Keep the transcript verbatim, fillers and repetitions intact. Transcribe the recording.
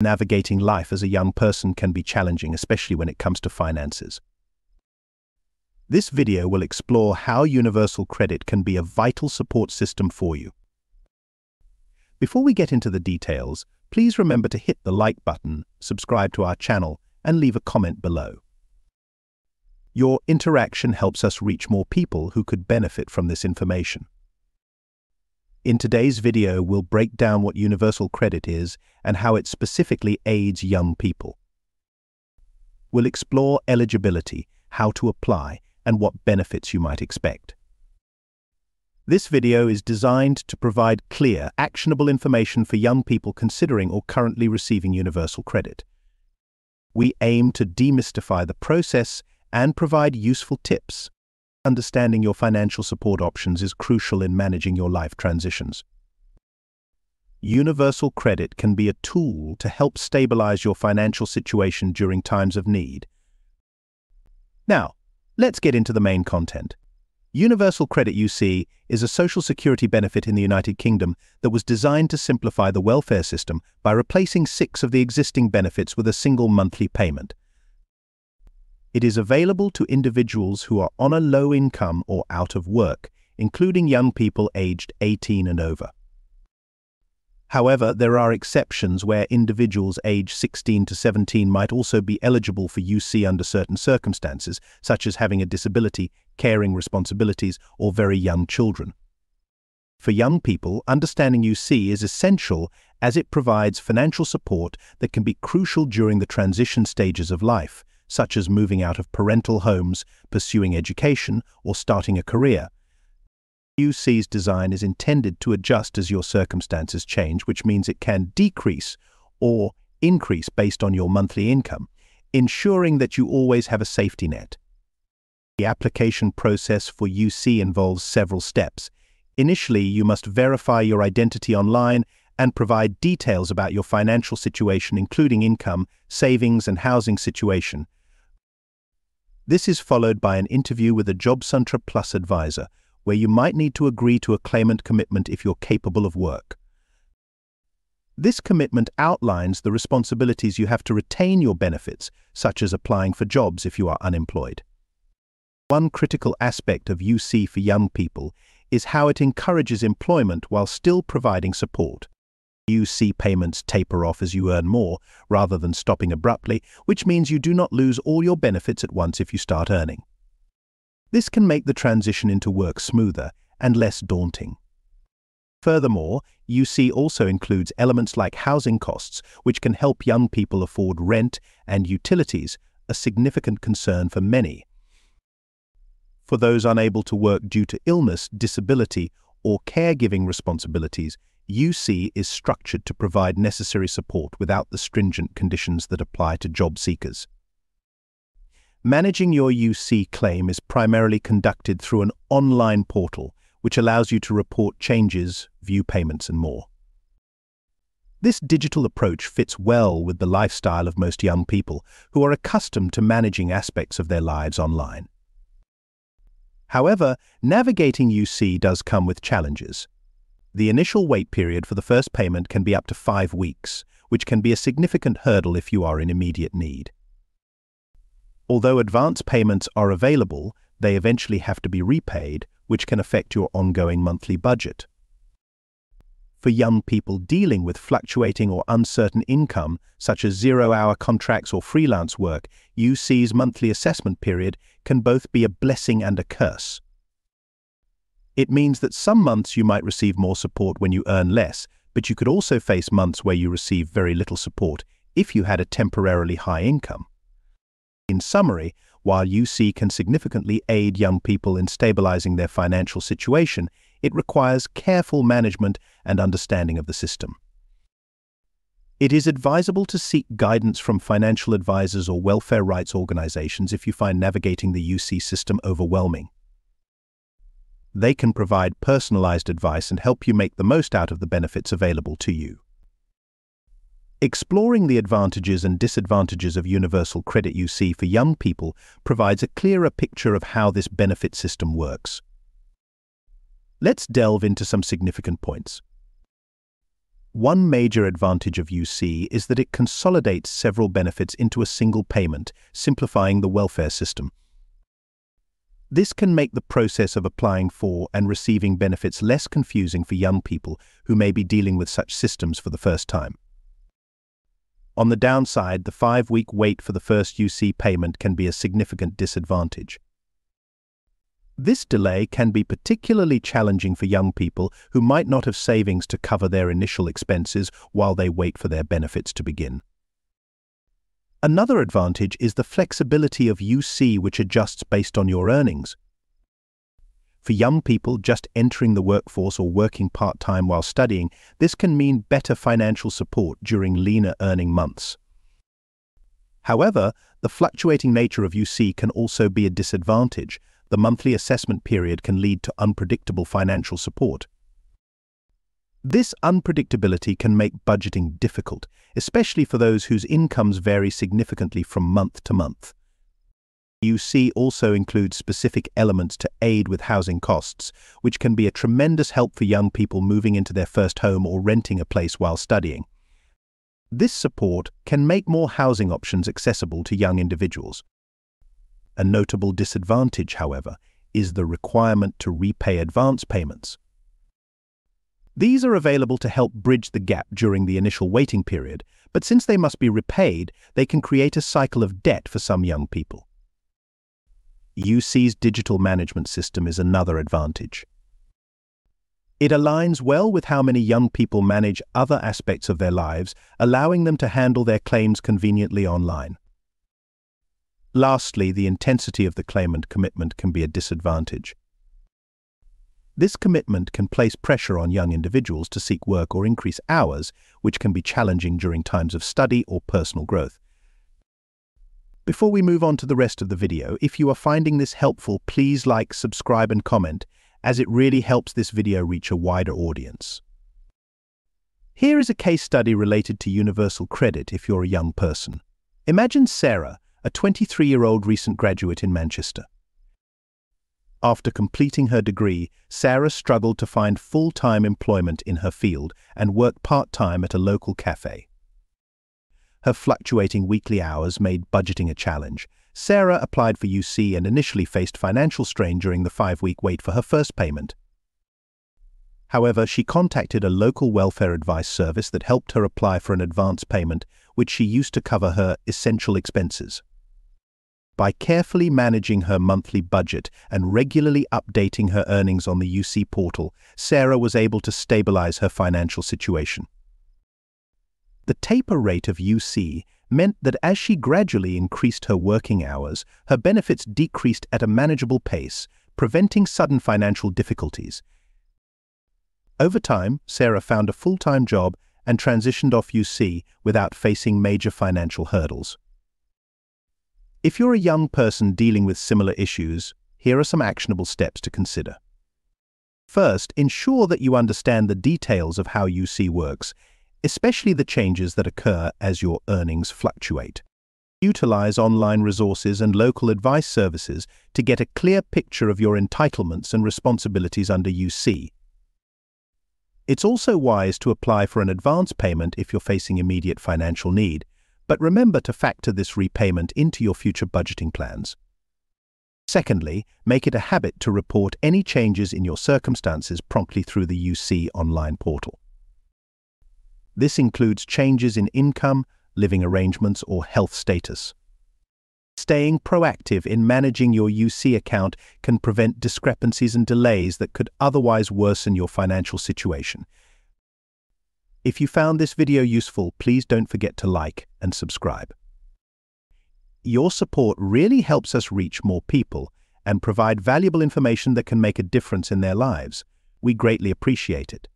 Navigating life as a young person can be challenging, especially when it comes to finances. This video will explore how Universal Credit can be a vital support system for you. Before we get into the details, please remember to hit the like button, subscribe to our channel, and leave a comment below. Your interaction helps us reach more people who could benefit from this information. In today's video, we'll break down what Universal Credit is and how it specifically aids young people. We'll explore eligibility, how to apply, and what benefits you might expect. This video is designed to provide clear, actionable information for young people considering or currently receiving Universal Credit. We aim to demystify the process and provide useful tips. Understanding your financial support options is crucial in managing your life transitions. Universal Credit can be a tool to help stabilize your financial situation during times of need. Now, let's get into the main content. Universal Credit, you see, is a social security benefit in the United Kingdom that was designed to simplify the welfare system by replacing six of the existing benefits with a single monthly payment. It is available to individuals who are on a low income or out of work, including young people aged eighteen and over. However, there are exceptions where individuals aged sixteen to seventeen might also be eligible for U C under certain circumstances, such as having a disability, caring responsibilities, or very young children. For young people, understanding U C is essential as it provides financial support that can be crucial during the transition stages of life, such as moving out of parental homes, pursuing education, or starting a career. U C's design is intended to adjust as your circumstances change, which means it can decrease or increase based on your monthly income, ensuring that you always have a safety net. The application process for U C involves several steps. Initially, you must verify your identity online and provide details about your financial situation, including income, savings, and housing situation. This is followed by an interview with a Jobcentre Plus advisor, where you might need to agree to a claimant commitment if you're capable of work. This commitment outlines the responsibilities you have to retain your benefits, such as applying for jobs if you are unemployed. One critical aspect of U C for young people is how it encourages employment while still providing support. U C payments taper off as you earn more, rather than stopping abruptly, which means you do not lose all your benefits at once if you start earning. This can make the transition into work smoother and less daunting. Furthermore, U C also includes elements like housing costs, which can help young people afford rent and utilities, a significant concern for many. For those unable to work due to illness, disability, or caregiving responsibilities, U C is structured to provide necessary support without the stringent conditions that apply to job seekers. Managing your U C claim is primarily conducted through an online portal, which allows you to report changes, view payments, and more. This digital approach fits well with the lifestyle of most young people who are accustomed to managing aspects of their lives online. However, navigating U C does come with challenges. The initial wait period for the first payment can be up to five weeks, which can be a significant hurdle if you are in immediate need. Although advance payments are available, they eventually have to be repaid, which can affect your ongoing monthly budget. For young people dealing with fluctuating or uncertain income, such as zero-hour contracts or freelance work, U C's monthly assessment period can both be a blessing and a curse. It means that some months you might receive more support when you earn less, but you could also face months where you receive very little support if you had a temporarily high income. In summary, while U C can significantly aid young people in stabilizing their financial situation, it requires careful management and understanding of the system. It is advisable to seek guidance from financial advisors or welfare rights organizations if you find navigating the U C system overwhelming. They can provide personalized advice and help you make the most out of the benefits available to you. Exploring the advantages and disadvantages of Universal Credit U C for young people provides a clearer picture of how this benefit system works. Let's delve into some significant points. One major advantage of U C is that it consolidates several benefits into a single payment, simplifying the welfare system. This can make the process of applying for and receiving benefits less confusing for young people who may be dealing with such systems for the first time. On the downside, the five-week wait for the first U C payment can be a significant disadvantage. This delay can be particularly challenging for young people who might not have savings to cover their initial expenses while they wait for their benefits to begin. Another advantage is the flexibility of U C, which adjusts based on your earnings. For young people just entering the workforce or working part-time while studying, this can mean better financial support during leaner earning months. However, the fluctuating nature of U C can also be a disadvantage. The monthly assessment period can lead to unpredictable financial support. This unpredictability can make budgeting difficult, especially for those whose incomes vary significantly from month to month. U C also includes specific elements to aid with housing costs, which can be a tremendous help for young people moving into their first home or renting a place while studying. This support can make more housing options accessible to young individuals. A notable disadvantage, however, is the requirement to repay advance payments. These are available to help bridge the gap during the initial waiting period, but since they must be repaid, they can create a cycle of debt for some young people. U C's digital management system is another advantage. It aligns well with how many young people manage other aspects of their lives, allowing them to handle their claims conveniently online. Lastly, the intensity of the claimant commitment can be a disadvantage. This commitment can place pressure on young individuals to seek work or increase hours, which can be challenging during times of study or personal growth. Before we move on to the rest of the video, if you are finding this helpful, please like, subscribe, and comment, as it really helps this video reach a wider audience. Here is a case study related to Universal Credit if you're a young person. Imagine Sarah, a twenty-three-year-old recent graduate in Manchester. After completing her degree, Sarah struggled to find full-time employment in her field and worked part-time at a local cafe. Her fluctuating weekly hours made budgeting a challenge. Sarah applied for U C and initially faced financial strain during the five-week wait for her first payment. However, she contacted a local welfare advice service that helped her apply for an advance payment, which she used to cover her essential expenses. By carefully managing her monthly budget and regularly updating her earnings on the U C portal, Sarah was able to stabilize her financial situation. The taper rate of U C meant that as she gradually increased her working hours, her benefits decreased at a manageable pace, preventing sudden financial difficulties. Over time, Sarah found a full-time job and transitioned off U C without facing major financial hurdles. If you're a young person dealing with similar issues, here are some actionable steps to consider. First, ensure that you understand the details of how U C works, especially the changes that occur as your earnings fluctuate. Utilize online resources and local advice services to get a clear picture of your entitlements and responsibilities under U C. It's also wise to apply for an advance payment if you're facing immediate financial need, but remember to factor this repayment into your future budgeting plans. Secondly, make it a habit to report any changes in your circumstances promptly through the U C online portal. This includes changes in income, living arrangements, or health status. Staying proactive in managing your U C account can prevent discrepancies and delays that could otherwise worsen your financial situation. If you found this video useful, please don't forget to like and subscribe. Your support really helps us reach more people and provide valuable information that can make a difference in their lives. We greatly appreciate it.